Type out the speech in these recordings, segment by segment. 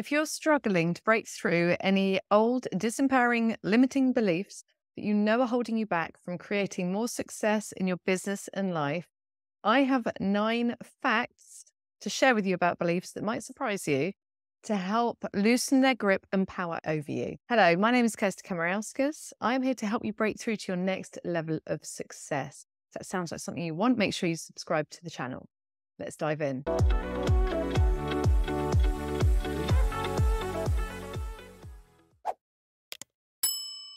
If you're struggling to break through any old, disempowering, limiting beliefs that you know are holding you back from creating more success in your business and life, I have 9 facts to share with you about beliefs that might surprise you to help loosen their grip and power over you. Hello, my name is Kirsty Kamarauskas. I'm here to help you break through to your next level of success. If that sounds like something you want, make sure you subscribe to the channel. Let's dive in.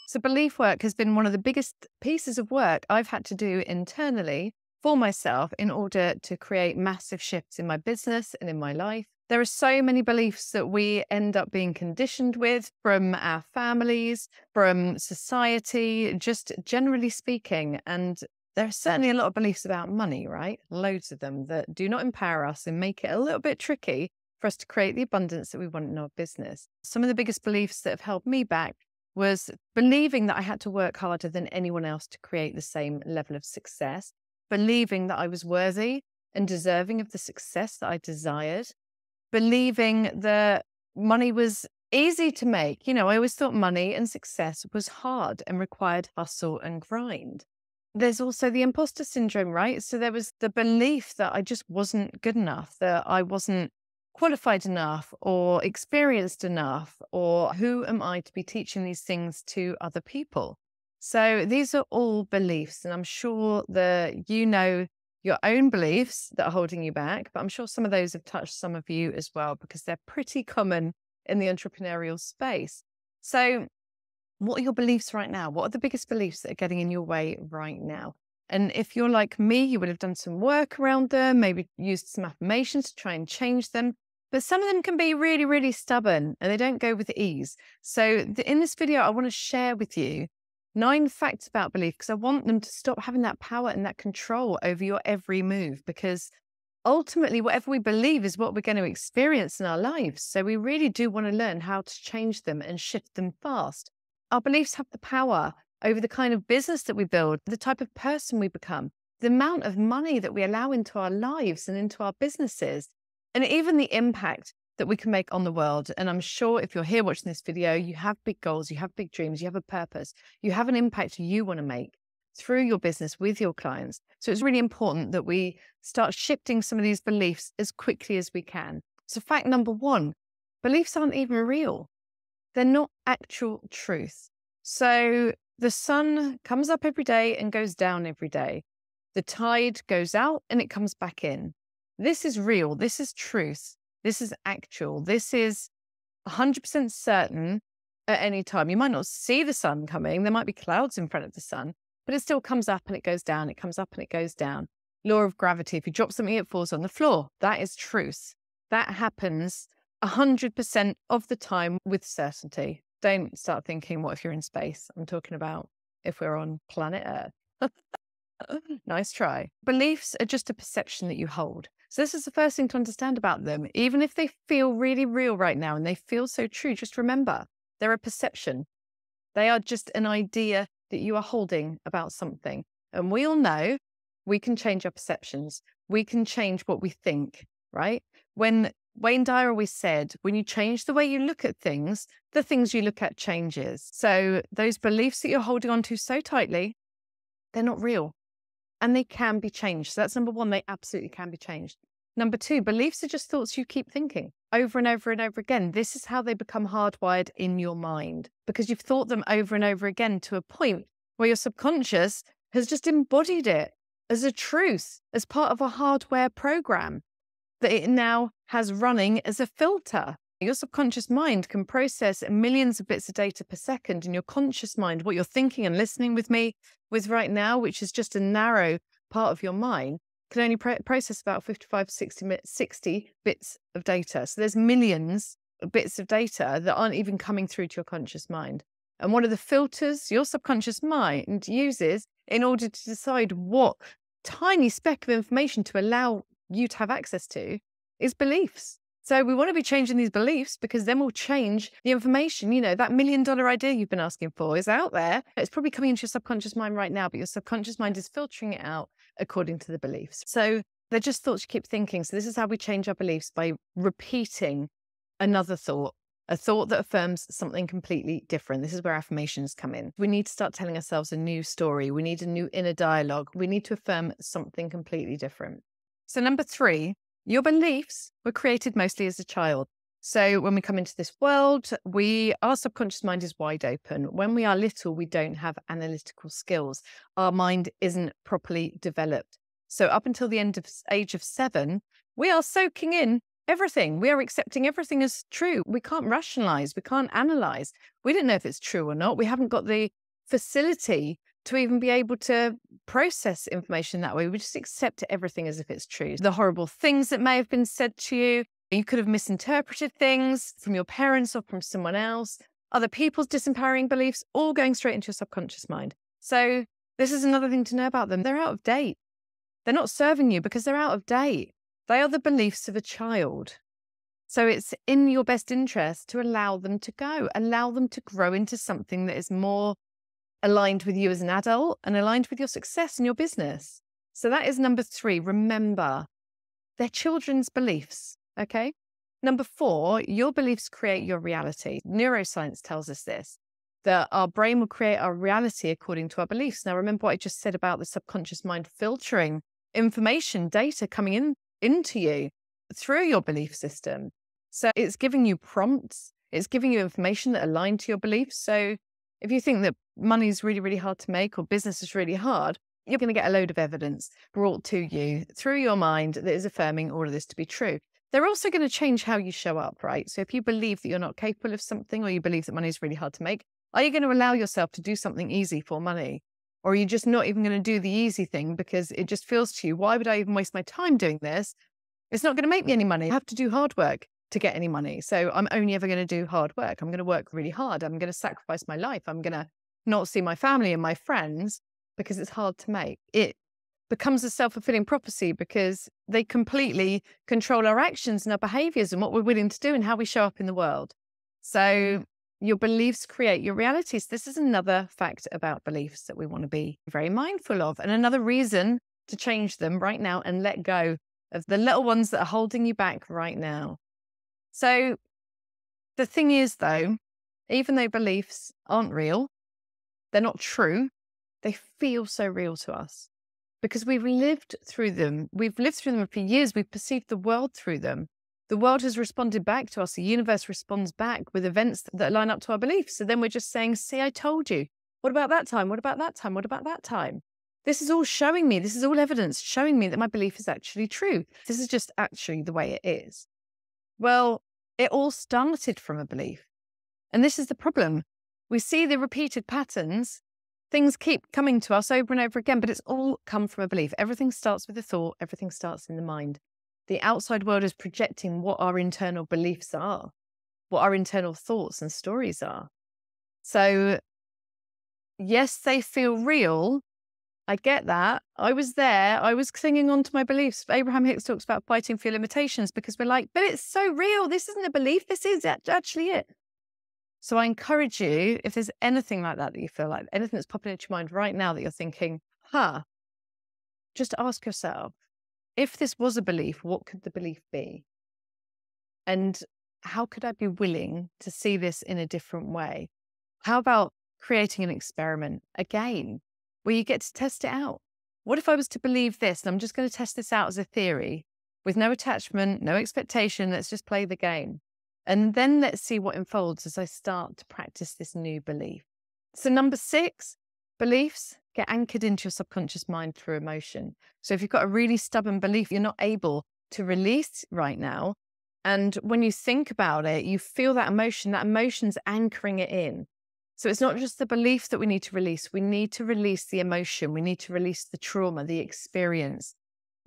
So belief work has been one of the biggest pieces of work I've had to do internally for myself in order to create massive shifts in my business and in my life. There are so many beliefs that we end up being conditioned with from our families, from society, just generally speaking. And there are certainly a lot of beliefs about money, right? Loads of them that do not empower us and make it a little bit tricky for us to create the abundance that we want in our business. Some of the biggest beliefs that have held me back was believing that I had to work harder than anyone else to create the same level of success, believing that I was worthy and deserving of the success that I desired, believing that money was easy to make. You know, I always thought money and success was hard and required hustle and grind. There's also the imposter syndrome, right? So there was the belief that I just wasn't good enough, that I wasn't qualified enough or experienced enough, or who am I to be teaching these things to other people? So these are all beliefs, and I'm sure that you know your own beliefs that are holding you back, but I'm sure some of those have touched some of you as well because they're pretty common in the entrepreneurial space. So what are your beliefs right now? What are the biggest beliefs that are getting in your way right now? And if you're like me, you would have done some work around them, maybe used some affirmations to try and change them. But some of them can be really, really stubborn and they don't go with ease. So in this video, I want to share with you 9 facts about belief because I want them to stop having that power and that control over your every move, because ultimately whatever we believe is what we're going to experience in our lives. So we really do want to learn how to change them and shift them fast. Our beliefs have the power over the kind of business that we build, the type of person we become, the amount of money that we allow into our lives and into our businesses, and even the impact that we can make on the world. And I'm sure if you're here watching this video, you have big goals, you have big dreams, you have a purpose, you have an impact you want to make through your business with your clients. So it's really important that we start shifting some of these beliefs as quickly as we can. So fact number 1, beliefs aren't even real. They're not actual truth. So the sun comes up every day and goes down every day. The tide goes out and it comes back in. This is real. This is truth. This is actual. This is 100% certain at any time. You might not see the sun coming. There might be clouds in front of the sun, but it still comes up and it goes down. It comes up and it goes down. Law of gravity. If you drop something, it falls on the floor. That is truth. That happens 100% of the time with certainty. Don't start thinking, what if you're in space? I'm talking about if we're on planet Earth. Nice try. Beliefs are just a perception that you hold. So this is the first thing to understand about them. Even if they feel really real right now and they feel so true, just remember, they're a perception. They are just an idea that you are holding about something. And we all know we can change our perceptions. We can change what we think, right? When Wayne Dyer always said, when you change the way you look at things, the things you look at changes. So those beliefs that you're holding on to so tightly, they're not real and they can be changed. So that's number 1, they absolutely can be changed. Number 2, beliefs are just thoughts you keep thinking over and over and over again. This is how they become hardwired in your mind because you've thought them over and over again to a point where your subconscious has just embodied it as a truth, as part of a hardware program that it now has running as a filter. Your subconscious mind can process millions of bits of data per second, and your conscious mind, what you're thinking and listening with me with right now, which is just a narrow part of your mind, can only process about 60 bits of data. So there's millions of bits of data that aren't even coming through to your conscious mind. And one of the filters your subconscious mind uses in order to decide what tiny speck of information to allow you to have access to is beliefs. So we want to be changing these beliefs because then we'll change the information. You know, that $1 million idea you've been asking for is out there. It's probably coming into your subconscious mind right now, but your subconscious mind is filtering it out according to the beliefs. So they're just thoughts you keep thinking. So this is how we change our beliefs, by repeating Another thought, a thought that affirms something completely different. This is where affirmations come in. We need to start telling ourselves a new story. We need a new inner dialogue. We need to affirm something completely different. So number three, your beliefs were created mostly as a child. So when we come into this world, our subconscious mind is wide open. When we are little, we don't have analytical skills. Our mind isn't properly developed. So up until the age of 7, we are soaking in everything. We are accepting everything as true. We can't rationalize. We can't analyze. We don't know if it's true or not. We haven't got the facility to even be able to process information that way. We just accept everything as if it's true. The horrible things that may have been said to you, you could have misinterpreted things from your parents or from someone else, other people's disempowering beliefs, all going straight into your subconscious mind. So this is another thing to know about them. They're out of date. They're not serving you because they're out of date. They are the beliefs of a child. So it's in your best interest to allow them to go, allow them to grow into something that is more aligned with you as an adult and aligned with your success and your business. So that is number 3. Remember, they're children's beliefs. Okay. Number 4, your beliefs create your reality. Neuroscience tells us this, that our brain will create our reality according to our beliefs. Now, remember what I just said about the subconscious mind filtering information, data coming into you through your belief system. So it's giving you prompts. It's giving you information that align to your beliefs. So if you think that money is really, really hard to make or business is really hard, you're going to get a load of evidence brought to you through your mind that is affirming all of this to be true. They're also going to change how you show up, right? So if you believe that you're not capable of something, or you believe that money is really hard to make, are you going to allow yourself to do something easy for money? Or are you just not even going to do the easy thing because it just feels to you, why would I even waste my time doing this? It's not going to make me any money. I have to do hard work to get any money. So I'm only ever going to do hard work. I'm going to work really hard. I'm going to sacrifice my life. I'm going to not see my family and my friends because it's hard to make. It becomes a self-fulfilling prophecy because they completely control our actions and our behaviors and what we're willing to do and how we show up in the world. So your beliefs create your realities. This is another fact about beliefs that we want to be very mindful of, and another reason to change them right now and let go of the little ones that are holding you back right now. So the thing is, though, even though beliefs aren't real, they're not true, they feel so real to us. Because we've lived through them. We've lived through them for years. We've perceived the world through them. The world has responded back to us. The universe responds back with events that line up to our beliefs. So then we're just saying, see, I told you. What about that time? What about that time? What about that time? This is all showing me. This is all evidence showing me that my belief is actually true. This is just actually the way it is. Well, it all started from a belief. And this is the problem. We see the repeated patterns. Things keep coming to us over and over again, but it's all come from a belief. Everything starts with a thought. Everything starts in the mind. The outside world is projecting what our internal beliefs are, what our internal thoughts and stories are. So yes, they feel real. I get that. I was there. I was clinging on to my beliefs. Abraham Hicks talks about fighting for your limitations because we're like, but it's so real. This isn't a belief. This is actually it. So I encourage you, if there's anything like that you feel like, anything that's popping into your mind right now that you're thinking, just ask yourself, if this was a belief, what could the belief be? And how could I be willing to see this in a different way? How about creating an experiment, a game, where you get to test it out? What if I was to believe this, and I'm just going to test this out as a theory with no attachment, no expectation, let's just play the game. And then let's see what unfolds as I start to practice this new belief. So number 6, beliefs get anchored into your subconscious mind through emotion. So if you've got a really stubborn belief you're not able to release right now, and when you think about it, you feel that emotion's anchoring it in. So it's not just the belief that we need to release. We need to release the emotion. We need to release the trauma, the experience,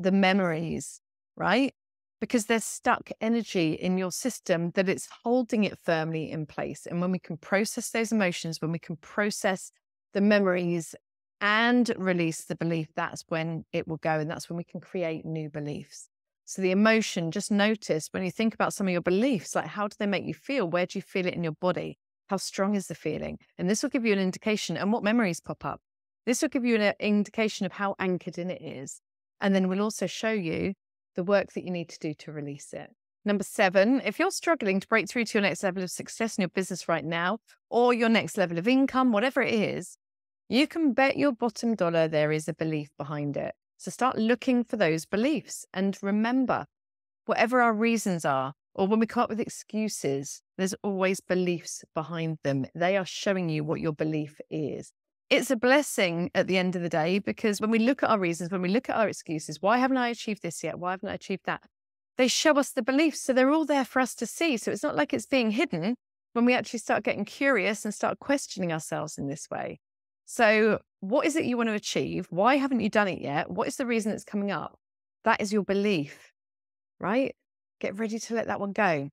the memories, right? Because there's stuck energy in your system that it's holding it firmly in place. And when we can process those emotions, when we can process the memories and release the belief, that's when it will go. And that's when we can create new beliefs. So the emotion, just notice when you think about some of your beliefs, like how do they make you feel? Where do you feel it in your body? How strong is the feeling? And this will give you an indication and what memories pop up. This will give you an indication of how anchored in it is. And then we'll also show you the work that you need to do to release it. Number 7, if you're struggling to break through to your next level of success in your business right now, or your next level of income, whatever it is, you can bet your bottom dollar there is a belief behind it. So start looking for those beliefs. And remember, whatever our reasons are, or when we come up with excuses, there's always beliefs behind them. They are showing you what your belief is. It's a blessing at the end of the day, because when we look at our reasons, when we look at our excuses, why haven't I achieved this yet? Why haven't I achieved that? They show us the beliefs. So they're all there for us to see. So it's not like it's being hidden when we actually start getting curious and start questioning ourselves in this way. So what is it you want to achieve? Why haven't you done it yet? What is the reason it's coming up? That is your belief, right? Get ready to let that one go.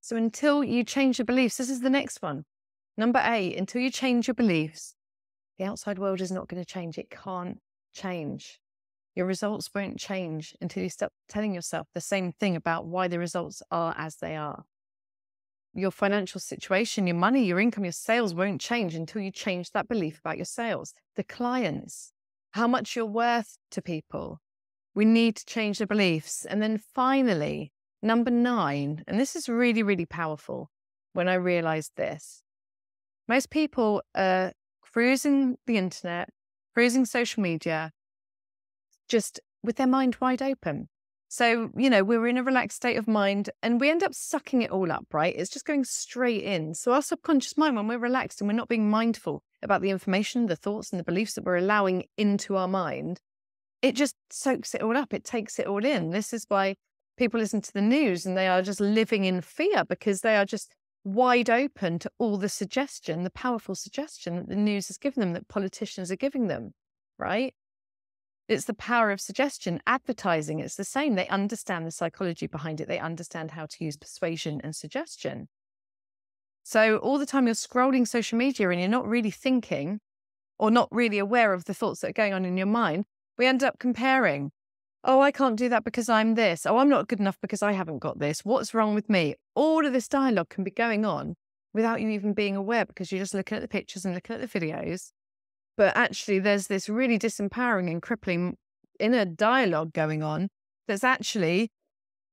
So until you change your beliefs, this is the next one. Number 8, until you change your beliefs, the outside world is not going to change. It can't change. Your results won't change until you stop telling yourself the same thing about why the results are as they are. Your financial situation, your money, your income, your sales won't change until you change that belief about your sales. The clients, how much you're worth to people. We need to change the beliefs. And then finally, number 9, and this is really, really powerful when I realized this. Most people are cruising the internet, cruising social media, just with their mind wide open. So, you know, we're in a relaxed state of mind and we end up sucking it all up, right? It's just going straight in. So our subconscious mind, when we're relaxed and we're not being mindful about the information, the thoughts and the beliefs that we're allowing into our mind, it just soaks it all up. It takes it all in. This is why people listen to the news and they are just living in fear, because they are just wide open to all the suggestion, the powerful suggestion that the news has given them, that politicians are giving them, right? It's the power of suggestion. Advertising, it's the same. They understand the psychology behind it. They understand how to use persuasion and suggestion. So all the time you're scrolling social media and you're not really thinking or not really aware of the thoughts that are going on in your mind, we end up comparing. Oh, I can't do that because I'm this. Oh, I'm not good enough because I haven't got this. What's wrong with me? All of this dialogue can be going on without you even being aware, because you're just looking at the pictures and looking at the videos. But actually, there's this really disempowering and crippling inner dialogue going on that's actually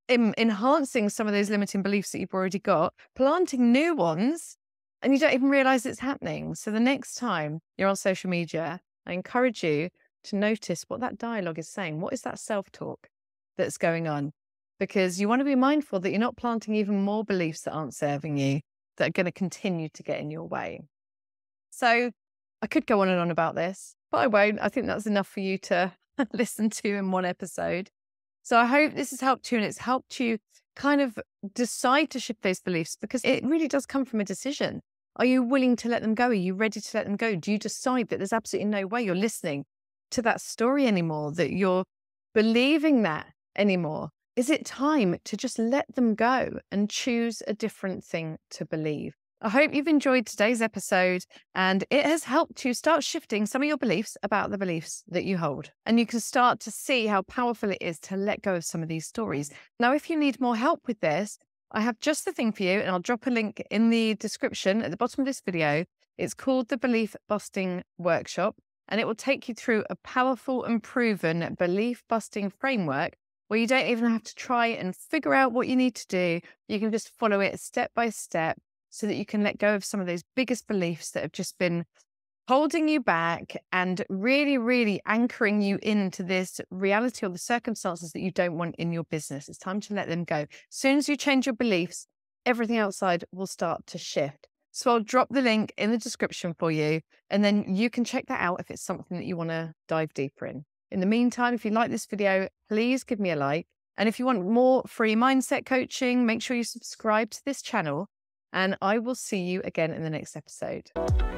enhancing some of those limiting beliefs that you've already got, planting new ones, and you don't even realize it's happening. So the next time you're on social media, I encourage you to notice what that dialogue is saying. What is that self-talk that's going on? Because you want to be mindful that you're not planting even more beliefs that aren't serving you, that are going to continue to get in your way. So I could go on and on about this, but I won't. I think that's enough for you to listen to in one episode. So I hope this has helped you, and it's helped you kind of decide to shift those beliefs, because it really does come from a decision. Are you willing to let them go? Are you ready to let them go? Do you decide that there's absolutely no way you're listening to that story anymore, that you're believing that anymore? Is it time to just let them go and choose a different thing to believe? I hope you've enjoyed today's episode, and it has helped you start shifting some of your beliefs about the beliefs that you hold. And you can start to see how powerful it is to let go of some of these stories. Now, if you need more help with this, I have just the thing for you, and I'll drop a link in the description at the bottom of this video. It's called the Belief Busting Workshop, and it will take you through a powerful and proven belief busting framework where you don't even have to try and figure out what you need to do. You can just follow it step by step, so that you can let go of some of those biggest beliefs that have just been holding you back and really, really anchoring you into this reality or the circumstances that you don't want in your business. It's time to let them go. As soon as you change your beliefs, everything outside will start to shift. So I'll drop the link in the description for you, and then you can check that out if it's something that you want to dive deeper in. In the meantime, if you like this video, please give me a like. And if you want more free mindset coaching, make sure you subscribe to this channel. And I will see you again in the next episode.